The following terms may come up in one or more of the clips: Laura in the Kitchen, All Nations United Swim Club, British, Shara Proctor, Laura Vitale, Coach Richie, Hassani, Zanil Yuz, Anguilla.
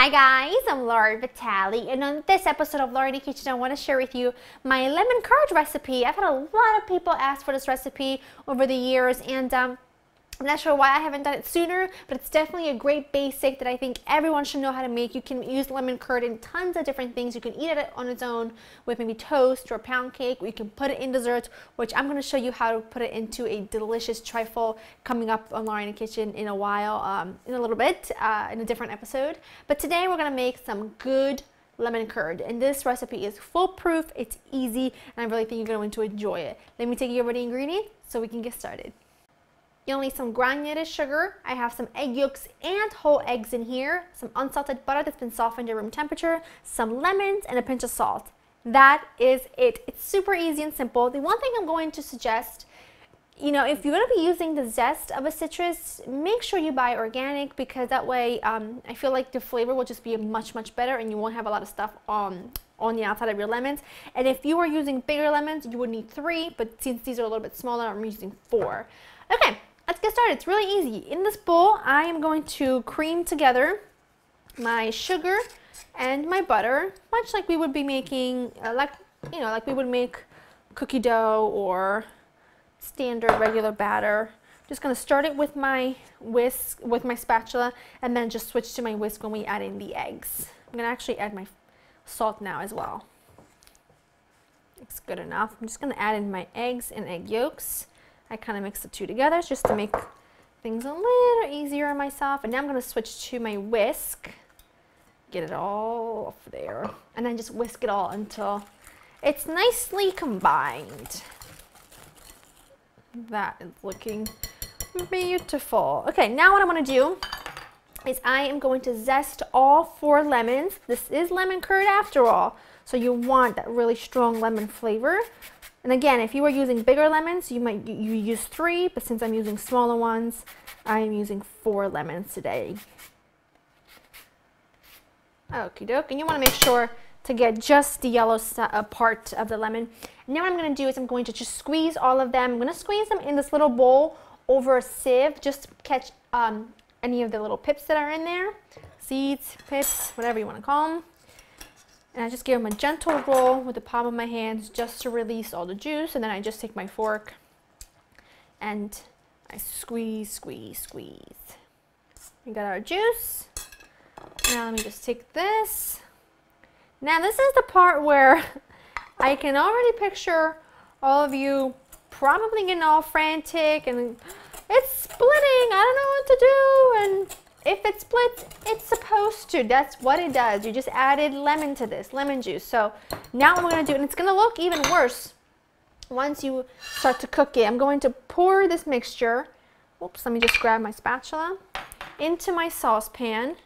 Hi guys, I'm Laura Vitale, and on this episode of Laura in the Kitchen, I want to share with you my lemon curd recipe. I've had a lot of people ask for this recipe over the years, and I'm not sure why I haven't done it sooner, but it's definitely a great basic that I think everyone should know how to make. You can use lemon curd in tons of different things. You can eat it on its own with maybe toast or pound cake, or you can put it in desserts, which I'm going to show you how to put it into a delicious trifle coming up on Laura in the Kitchen in a while, in a little bit, in a different episode. But today we're going to make some good lemon curd, and this recipe is foolproof, it's easy, and I really think you're going to enjoy it. Let me take you over the ingredients so we can get started. You'll need some granulated sugar. I have some egg yolks and whole eggs in here, some unsalted butter that's been softened at room temperature, some lemons, and a pinch of salt. That is it. It's super easy and simple. The one thing I'm going to suggest, you know, if you're going to be using the zest of a citrus, make sure you buy organic, because that way I feel like the flavor will just be much better, and you won't have a lot of stuff on the outside of your lemons. And if you were using bigger lemons, you would need 3, but since these are a little bit smaller, I'm using 4. Okay. Let's get started. It's really easy. In this bowl, I am going to cream together my sugar and my butter, much like we would be making, like we would make cookie dough or standard regular batter. Just gonna start it with my whisk, with my spatula, and then just switch to my whisk when we add in the eggs. I'm gonna actually add my salt now as well. It's good enough. I'm just gonna add in my eggs and egg yolks. I kind of mix the two together just to make things a little easier on myself. And now I'm going to switch to my whisk, get it all off there, and then just whisk it all until it's nicely combined. That is looking beautiful. Okay, now what I want to do is I am going to zest all 4 lemons. This is lemon curd after all, so you want that really strong lemon flavor. And again, if you were using bigger lemons, you use 3, but since I'm using smaller ones, I am using 4 lemons today. Okie doke, and you want to make sure to get just the yellow part of the lemon. And now what I'm going to do is I'm going to just squeeze all of them. I'm going to squeeze them in this little bowl over a sieve just to catch any of the little pips that are in there, seeds, pips, whatever you want to call them. And I just give them a gentle roll with the palm of my hands just to release all the juice, and then I just take my fork and I squeeze, squeeze, squeeze. We got our juice. Now let me just take this. Now this is the part where I can already picture all of you probably getting all frantic and it's splitting, I don't know what to do, and if it splits, it's supposed to. That's what it does. You just added lemon to this, lemon juice. So now what we're going to do, and it's going to look even worse once you start to cook it. I'm going to pour this mixture, oops, let me just grab my spatula, into my saucepan.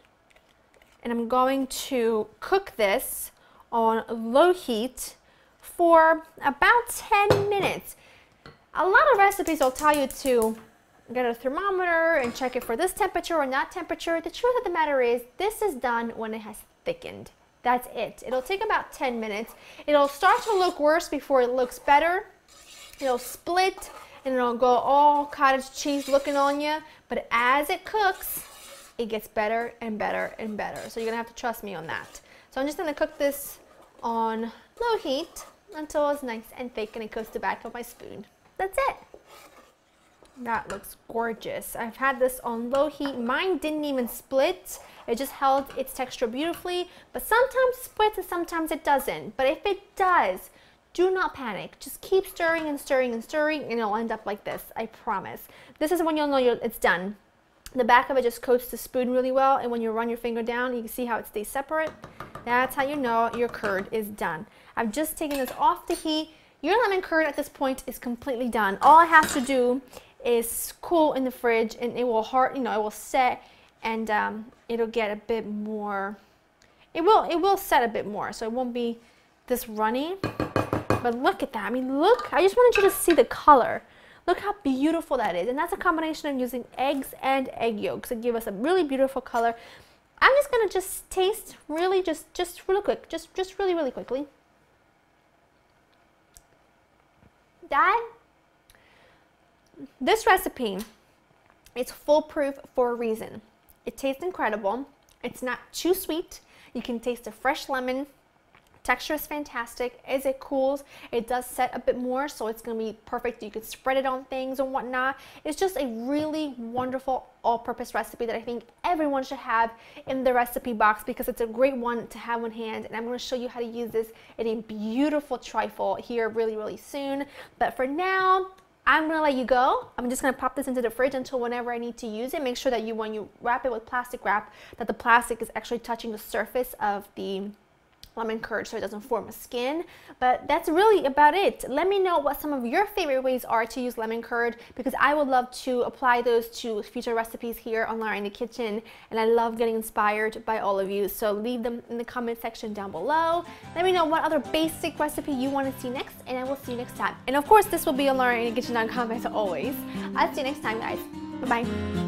And I'm going to cook this on low heat for about 10 minutes. A lot of recipes will tell you to get a thermometer and check it for this temperature or not temperature. The truth of the matter is this is done when it has thickened. That's it. It'll take about 10 minutes. It'll start to look worse before it looks better. It'll split and it'll go all cottage cheese looking on you. But as it cooks, it gets better and better and better. So you're going to have to trust me on that. So I'm just going to cook this on low heat until it's nice and thick and it goes to the back of my spoon. That's it. That looks gorgeous. I've had this on low heat. Mine didn't even split. It just held its texture beautifully, but sometimes it splits and sometimes it doesn't. But if it does, do not panic. Just keep stirring and stirring and stirring, and it'll end up like this, I promise. This is when you'll know it's done. The back of it just coats the spoon really well, and when you run your finger down, you can see how it stays separate. That's how you know your curd is done. I've just taken this off the heat. Your lemon curd at this point is completely done. All I have to do is cool in the fridge, and it will it will set, and it'll get a bit more, it will set a bit more, so it won't be this runny. But look at that, I mean look, I just wanted you to see the color. Look how beautiful that is, and that's a combination of using eggs and egg yolks that give us a really beautiful color. I'm just gonna taste really really quickly. This recipe, it's foolproof for a reason. It tastes incredible. It's not too sweet. You can taste the fresh lemon. Texture is fantastic. As it cools, it does set a bit more, so it's going to be perfect. You could spread it on things and whatnot. It's just a really wonderful all-purpose recipe that I think everyone should have in the recipe box because it's a great one to have on hand. And I'm going to show you how to use this in a beautiful trifle here really, really soon. But for now, I'm going to let you go. I'm just going to pop this into the fridge until whenever I need to use it. Make sure that you, when you wrap it with plastic wrap, that the plastic is actually touching the surface of the lemon curd so it doesn't form a skin. But that's really about it. Let me know what some of your favorite ways are to use lemon curd, because I would love to apply those to future recipes here on Laura in the Kitchen, and I love getting inspired by all of you. So leave them in the comment section down below. Let me know what other basic recipe you want to see next, and I will see you next time. And of course, this will be on LauraInTheKitchen.com as always. I'll see you next time, guys. Bye-bye.